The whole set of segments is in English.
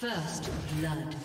First blood.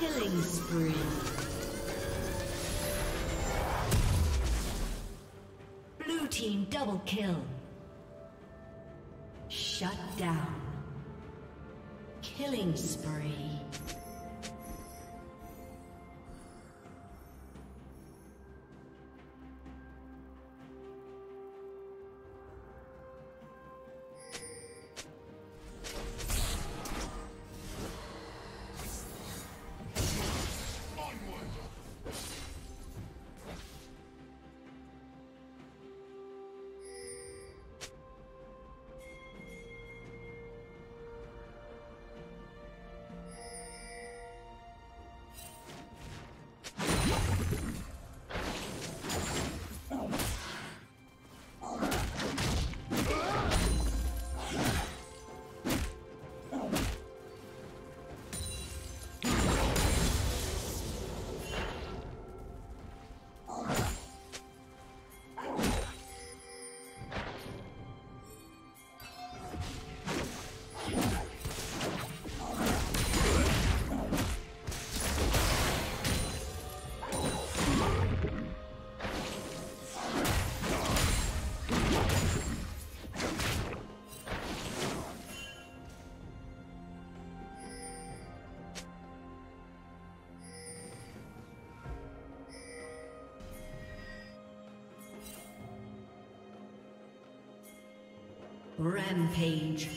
Killing spree. Blue team double kill. Shut down. Killing spree. Rampage.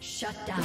Shut down.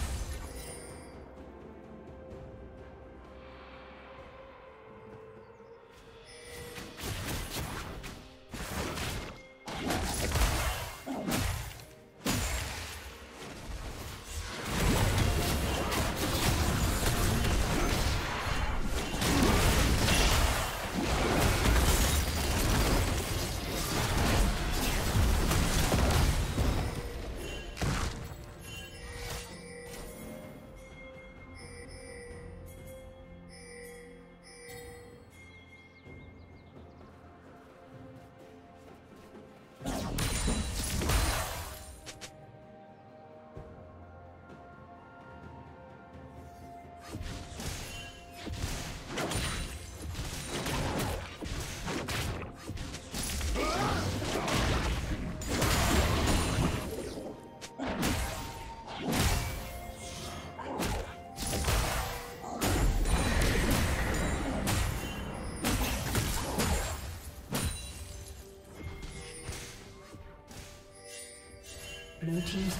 Blue team's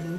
Blue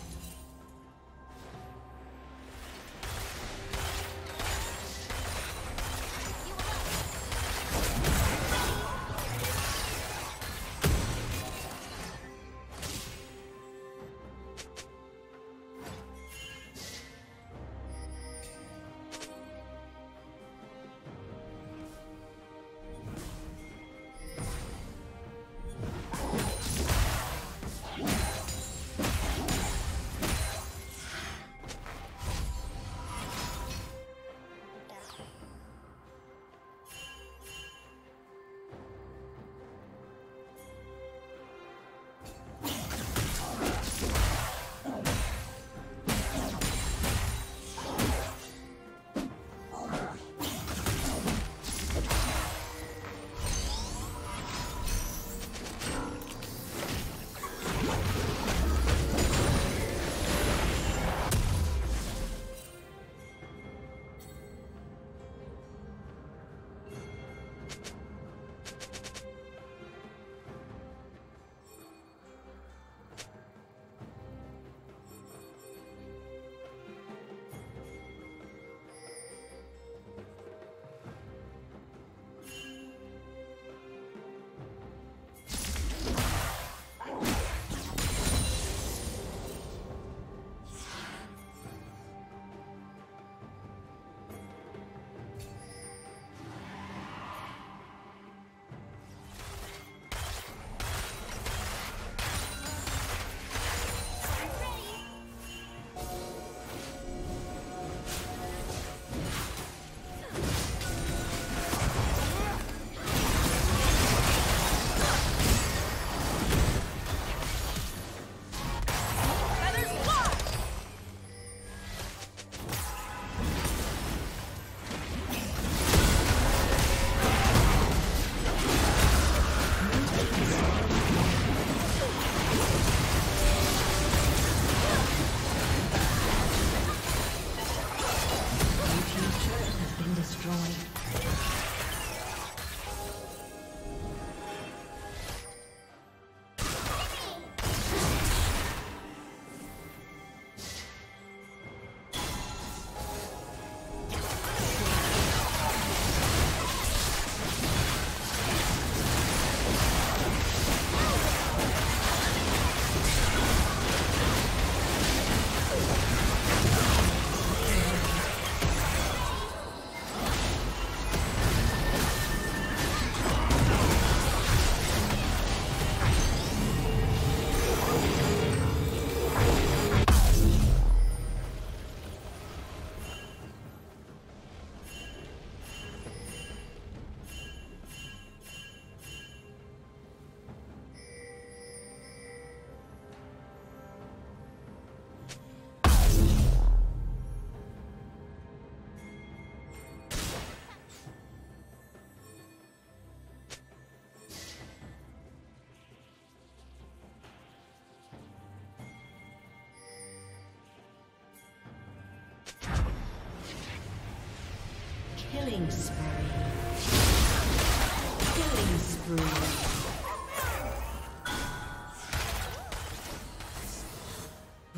Killing spree.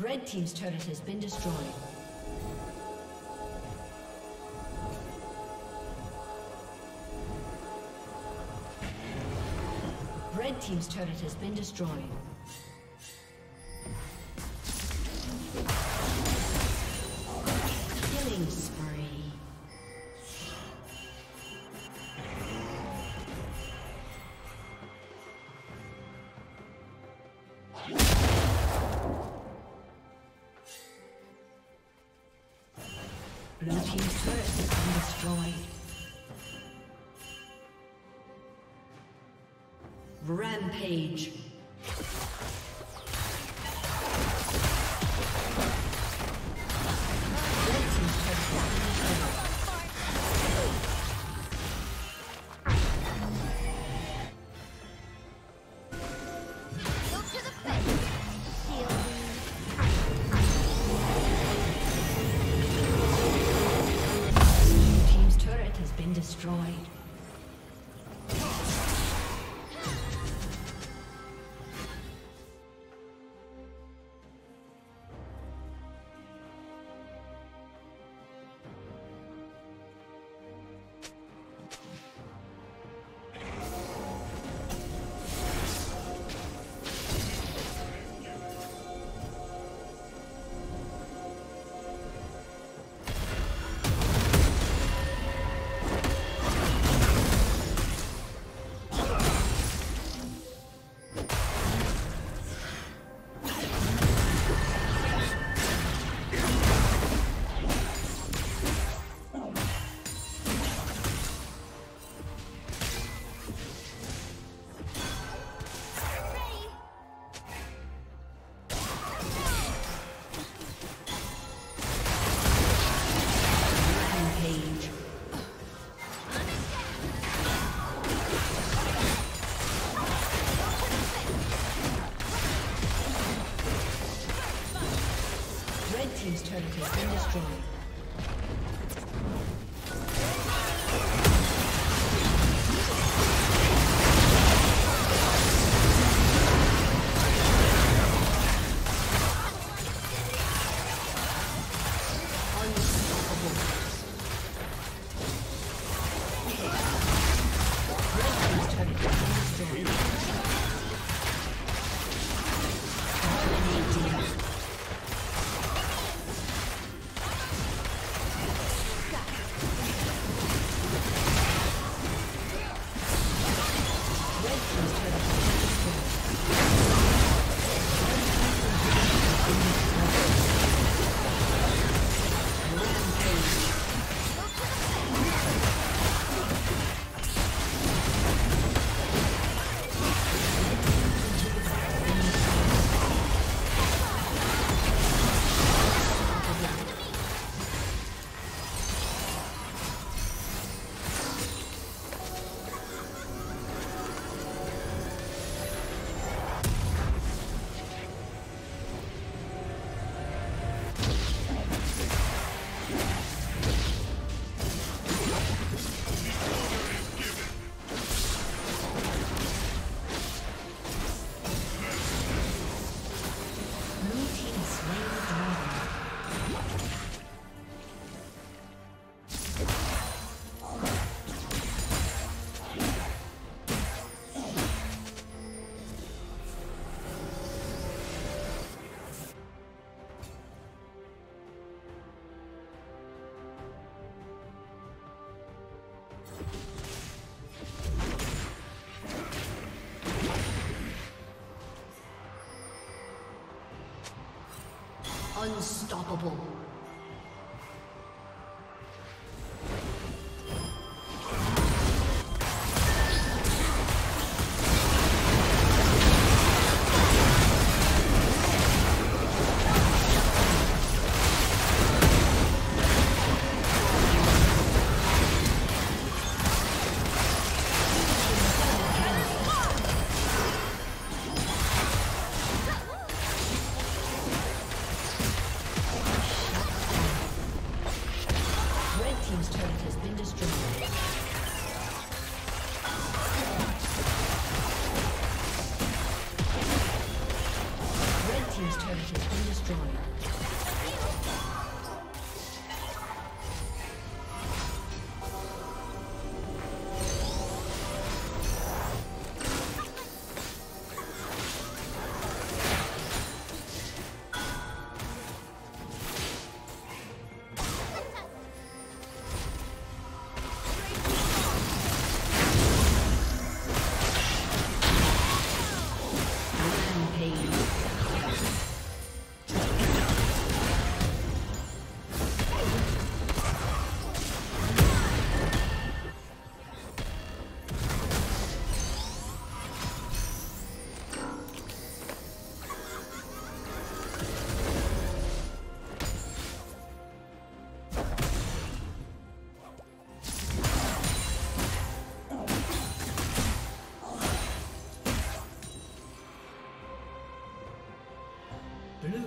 Red team's turret has been destroyed. Red team's turret has been destroyed. Killing spree. Blue team's turret has been destroyed. Rampage. Unstoppable.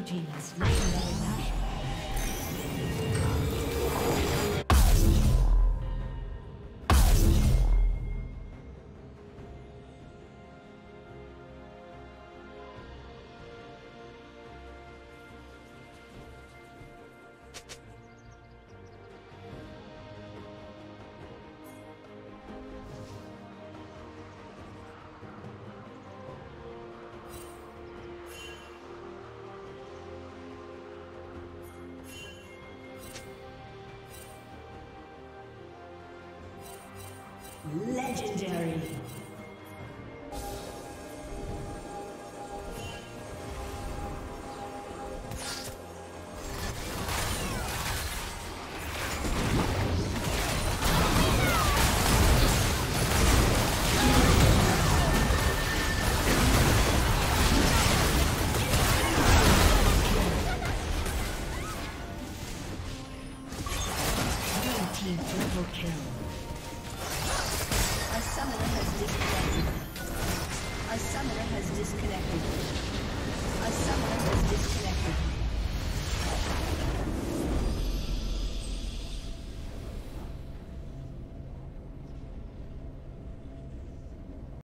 team has slain the dragon. Legendary. Blue team double kill.